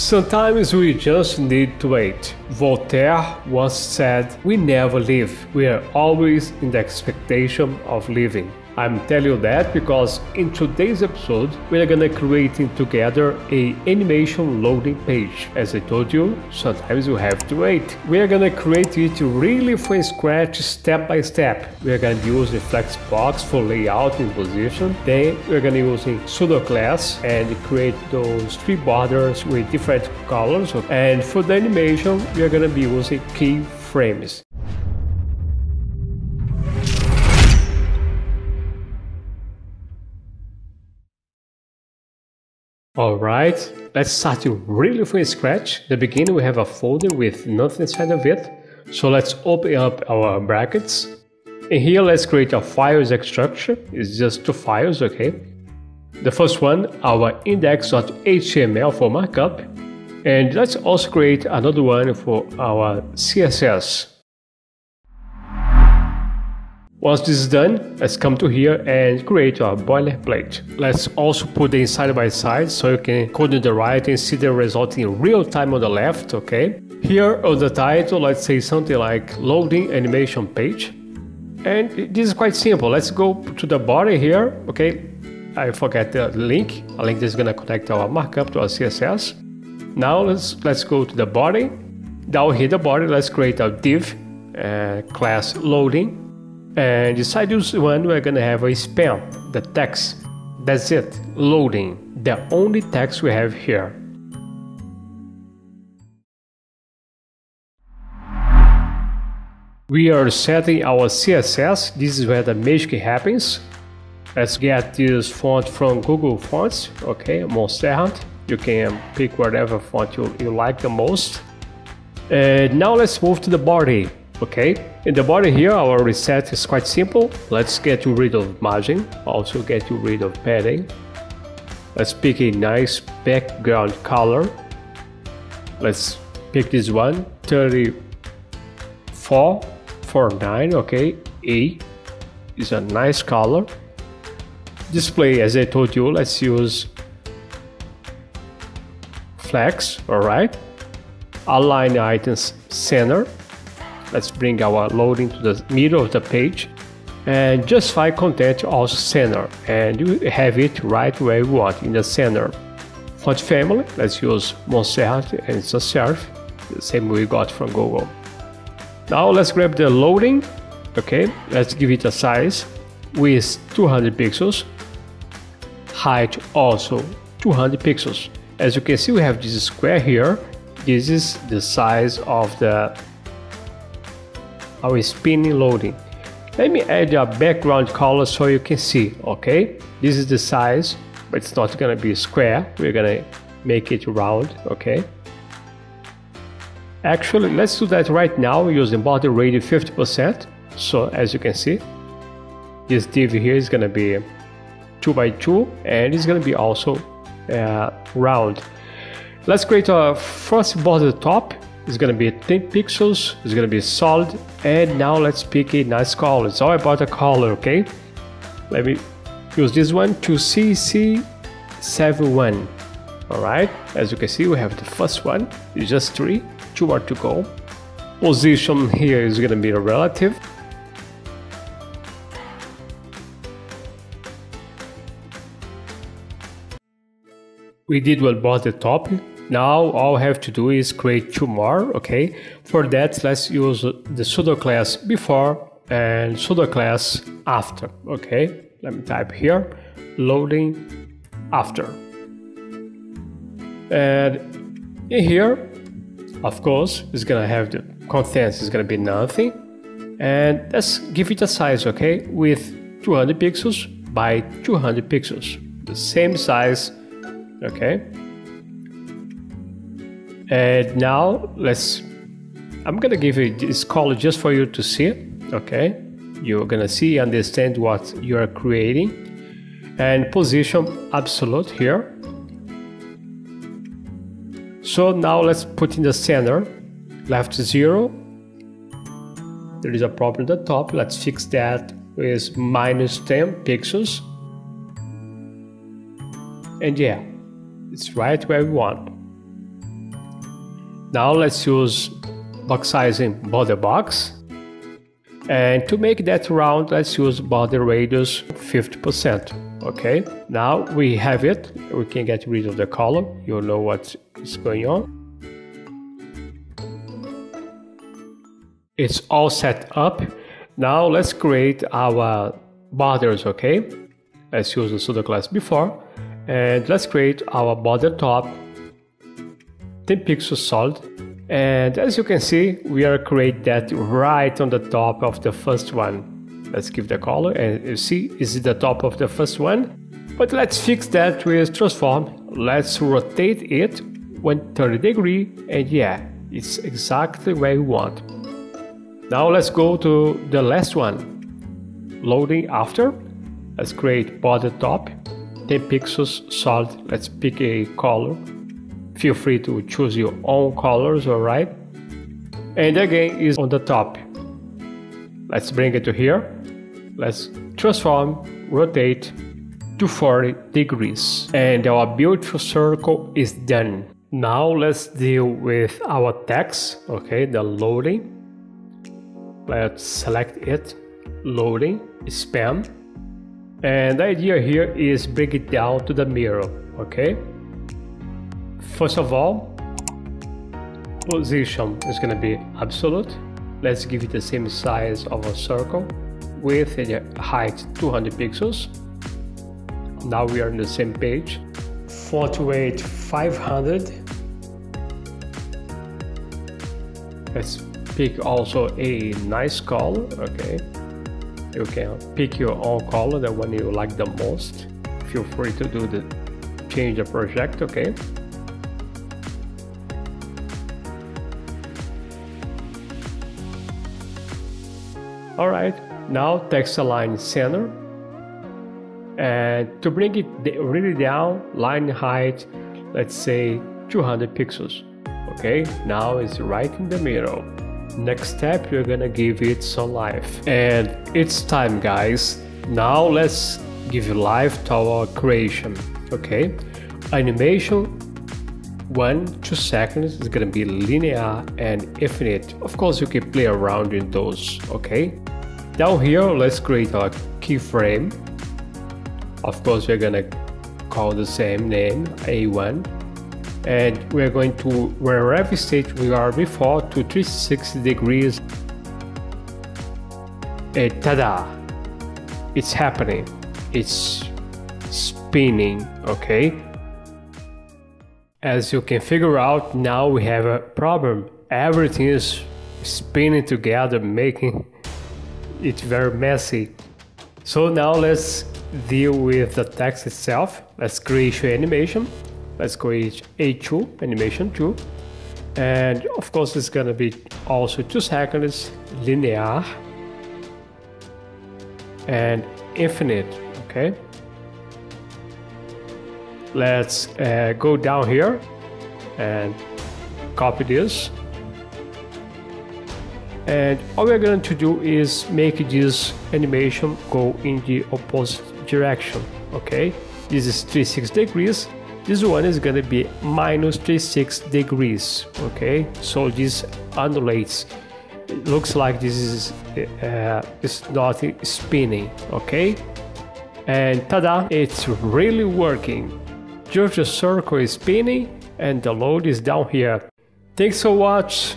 Sometimes we just need to wait. Voltaire once said, "We never leave, we are always in the expectation of leaving." I'm telling you that because in today's episode we are gonna creating together a animation loading page. As I told you, sometimes you have to wait. We are gonna create it really from scratch, step by step. We are gonna use the Flexbox for layout and position. Then we are gonna use a pseudo class and create those three borders with different colors. And for the animation, we are gonna be using keyframes. Alright, let's start really from scratch. At the beginning we have a folder with nothing inside of it. So let's open up our brackets. And here let's create a file exec structure. It's just two files, okay? The first one, our index.html for markup. And let's also create another one for our CSS. Once this is done, let's come to here and create our boilerplate. Let's also put them side by side so you can code on the right and see the result in real time on the left, okay? Here on the title, let's say something like loading animation page. And this is quite simple. Let's go to the body here, okay? I forget the link. A link that's gonna connect our markup to our CSS. Now let's go to the body. Down here the body, let's create a div class loading. And inside this one we're gonna have a span, the text. That's it, loading, the only text we have here. We are setting our CSS, this is where the magic happens. Let's get this font from Google Fonts, okay, Montserrat. You can pick whatever font you like the most. And now let's move to the body. Okay, in the body here, our reset is quite simple. Let's get rid of margin, also get rid of padding. Let's pick a nice background color. Let's pick this one, 3449, okay, A is a nice color. Display, as I told you, let's use flex, all right. Align items center. Let's bring our loading to the middle of the page and justify content also center, and you have it right where you want, in the center. Font family, let's use Montserrat and sans serif, the same we got from Google. Now let's grab the loading, okay, let's give it a size with 200 pixels, height also 200 pixels. As you can see we have this square here, this is the size of the our spinning loading. Let me add a background color so you can see, okay? This is the size, but it's not gonna be square. We're gonna make it round, okay? Actually, let's do that right now using border-radius 50%. So as you can see, this div here is gonna be 2 by 2 and it's gonna be also round. Let's create our first border top. It's gonna be 10 pixels, it's gonna be solid, and now let's pick a nice color. It's all about the color, okay? Let me use this one to CC71. Alright, as you can see, we have the first one, it's just 3, 2 more to go. Position here is gonna be a relative. We did one border top. Now all I have to do is create 2 more, okay? For that, let's use the pseudo class before and pseudo class after, okay? Let me type here, loading after. And in here, of course, it's gonna have the contents, it's gonna be nothing. And let's give it a size, okay? With 200 pixels by 200 pixels, the same size, okay? And now I'm gonna give you this color just for you to see, okay? You're gonna see, understand what you are creating. And position absolute here. So now let's put in the center, left 0. There is a problem at the top, let's fix that with -10 pixels. And yeah, it's right where we want. Now let's use box-sizing border box. And to make that round, let's use border-radius 50%, okay? Now we have it, we can get rid of the column, you know what is going on. It's all set up. Now let's create our borders, okay? Let's use the pseudo class before, and let's create our border top, 10 pixels solid. And as you can see, we are create that right on the top of the first one. Let's give the color, and you see, is it the top of the first one? But let's fix that with transform. Let's rotate it 130 degrees, and yeah, it's exactly where you want. Now let's go to the last one. Loading after, let's create border top, 10 pixels solid. Let's pick a color. Feel free to choose your own colors, alright? And again is on the top. Let's bring it to here. Let's transform, rotate to 40 degrees. And our beautiful circle is done. Now let's deal with our text, okay? The loading. Let's select it. Loading, spam. And the idea here is bring it down to the mirror, okay? First of all, position is going to be absolute. Let's give it the same size of a circle with a height 200 pixels. Now we are on the same page. Font weight 500. Let's pick also a nice color. Okay, you can pick your own color, the one you like the most. Feel free to do the change the project. Okay. Alright, now text align center, and to bring it really down, line height, let's say 200 pixels. Okay, now it's right in the middle. Next step, you're gonna give it some life. And it's time, guys. Now let's give life to our creation. Okay, animation 1-2 seconds is gonna be linear and infinite. Of course, you can play around in those, okay? Down here, let's create our keyframe. Of course, we're gonna call the same name, A1. And we're going to, wherever stage we are before, to 360 degrees. And ta-da! It's happening. It's spinning, okay? As you can figure out, now we have a problem. Everything is spinning together, making it's very messy. So now let's deal with the text itself. Let's create an animation. Let's create A2, animation 2. And of course it's gonna be also 2 seconds, linear and infinite, okay? Let's go down here and copy this. And all we're going to do is make this animation go in the opposite direction, okay? This is 360 degrees. This one is going to be minus 360 degrees, okay? So this undulates. It looks like this is it's not spinning, okay? And ta-da! It's really working. Just the circle is spinning and the load is down here. Thanks for watching,